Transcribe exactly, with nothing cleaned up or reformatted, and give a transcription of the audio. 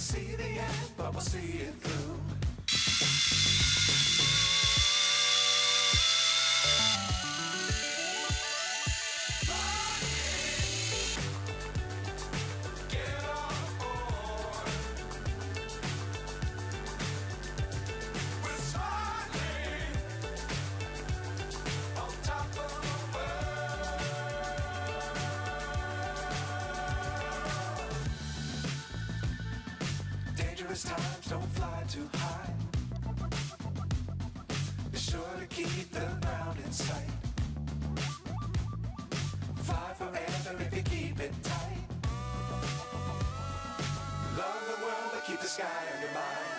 can't see the end, but we'll see it through. Times don't fly too high. Be sure to keep the ground in sight. Fly forever if you keep it tight. Love the world, but keep the sky on your mind.